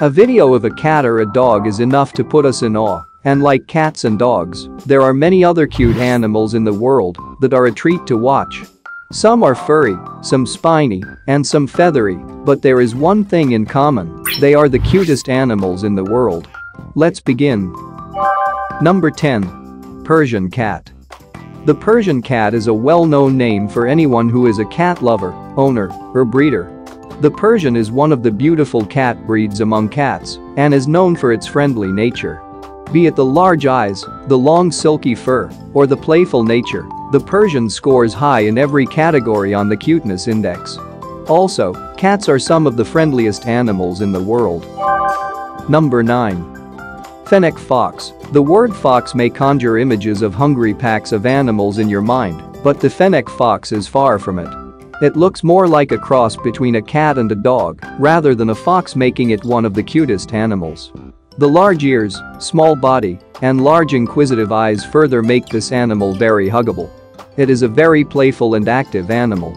A video of a cat or a dog is enough to put us in awe, and like cats and dogs, there are many other cute animals in the world that are a treat to watch. Some are furry, some spiny, and some feathery, but there is one thing in common: they are the cutest animals in the world. Let's begin. Number 10. Persian cat. The Persian cat is a well-known name for anyone who is a cat lover, owner, or breeder. The Persian is one of the beautiful cat breeds among cats and is known for its friendly nature. Be it the large eyes, the long silky fur, or the playful nature, the Persian scores high in every category on the cuteness index. Also, cats are some of the friendliest animals in the world. Number 9. Fennec fox. The word fox may conjure images of hungry packs of animals in your mind, but the Fennec fox is far from it. It looks more like a cross between a cat and a dog rather than a fox, making it one of the cutest animals. The large ears, small body, and large inquisitive eyes further make this animal very huggable. It is a very playful and active animal.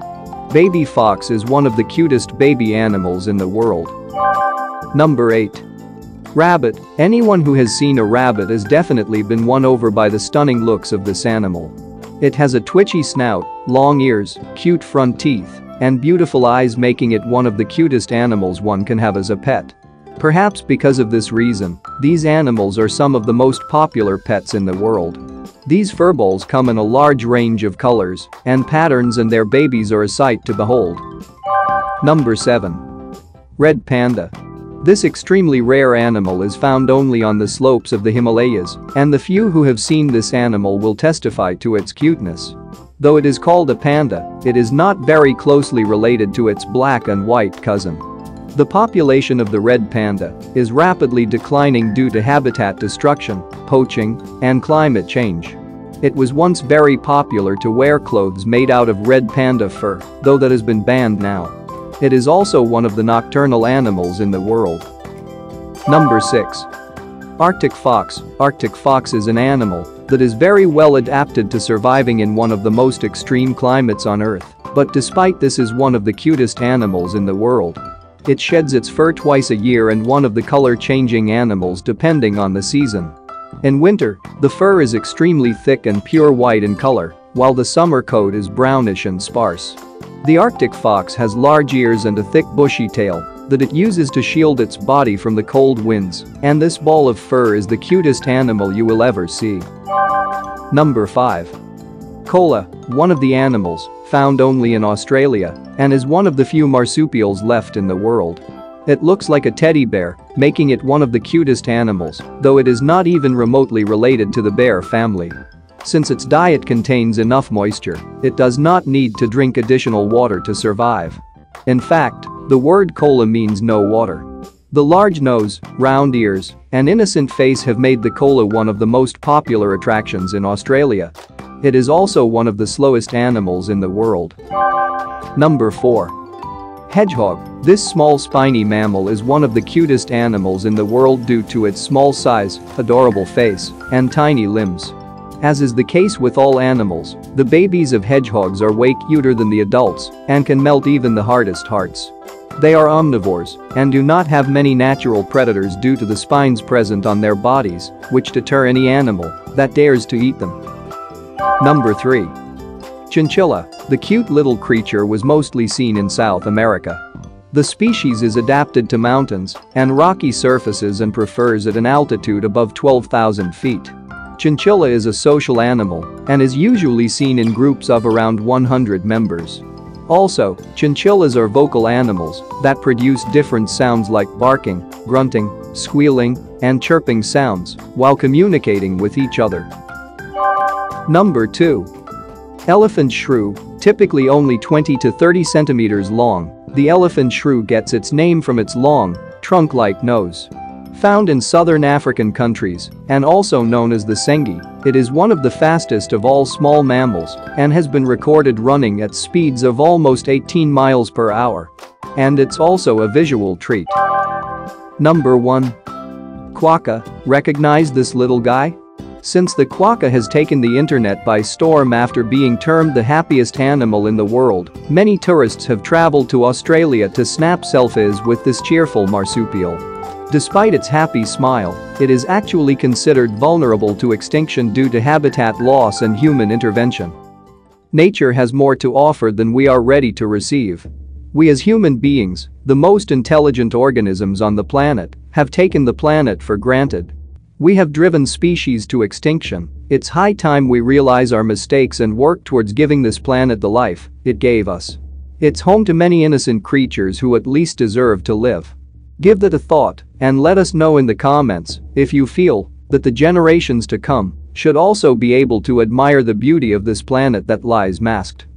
Baby fox is one of the cutest baby animals in the world. Number 8. Rabbit. Anyone who has seen a rabbit has definitely been won over by the stunning looks of this animal. It has a twitchy snout, long ears, cute front teeth, and beautiful eyes, making it one of the cutest animals one can have as a pet. Perhaps because of this reason, these animals are some of the most popular pets in the world. These furballs come in a large range of colors and patterns, and their babies are a sight to behold. Number 7. Red panda. This extremely rare animal is found only on the slopes of the Himalayas, and the few who have seen this animal will testify to its cuteness. Though it is called a panda, it is not very closely related to its black and white cousin. The population of the red panda is rapidly declining due to habitat destruction, poaching, and climate change. It was once very popular to wear clothes made out of red panda fur, though that has been banned now. It is also one of the nocturnal animals in the world. Number 6. Arctic fox. Arctic fox is an animal that is very well adapted to surviving in one of the most extreme climates on Earth, but despite this is one of the cutest animals in the world. It sheds its fur twice a year and one of the color-changing animals depending on the season. In winter, the fur is extremely thick and pure white in color, while the summer coat is brownish and sparse. The Arctic fox has large ears and a thick bushy tail that it uses to shield its body from the cold winds, and this ball of fur is the cutest animal you will ever see. Number 5. Koala. One of the animals found only in Australia and is one of the few marsupials left in the world. It looks like a teddy bear, making it one of the cutest animals, though it is not even remotely related to the bear family. Since its diet contains enough moisture, it does not need to drink additional water to survive. In fact, the word koala means no water. The large nose, round ears, and innocent face have made the koala one of the most popular attractions in Australia. It is also one of the slowest animals in the world. Number 4. Hedgehog. This small spiny mammal is one of the cutest animals in the world due to its small size, adorable face, and tiny limbs. As is the case with all animals, the babies of hedgehogs are way cuter than the adults and can melt even the hardest hearts. They are omnivores and do not have many natural predators due to the spines present on their bodies, which deter any animal that dares to eat them. Number 3. Chinchilla. The cute little creature was mostly seen in South America. The species is adapted to mountains and rocky surfaces and prefers at an altitude above 12,000 feet. Chinchilla is a social animal and is usually seen in groups of around 100 members. Also, chinchillas are vocal animals that produce different sounds like barking, grunting, squealing, and chirping sounds while communicating with each other. Number 2. Elephant shrew. Typically only 20 to 30 centimeters long, the elephant shrew gets its name from its long, trunk-like nose. Found in southern African countries and also known as the senge, it is one of the fastest of all small mammals and has been recorded running at speeds of almost 18 miles per hour. And it's also a visual treat. Number 1. Quokka. Recognize this little guy? Since the quokka has taken the internet by storm after being termed the happiest animal in the world, many tourists have traveled to Australia to snap selfies with this cheerful marsupial. Despite its happy smile, it is actually considered vulnerable to extinction due to habitat loss and human intervention. Nature has more to offer than we are ready to receive. We as human beings, the most intelligent organisms on the planet, have taken the planet for granted. We have driven species to extinction. It's high time we realize our mistakes and work towards giving this planet the life it gave us. It's home to many innocent creatures who at least deserve to live. Give that a thought and let us know in the comments if you feel that the generations to come should also be able to admire the beauty of this planet that lies masked.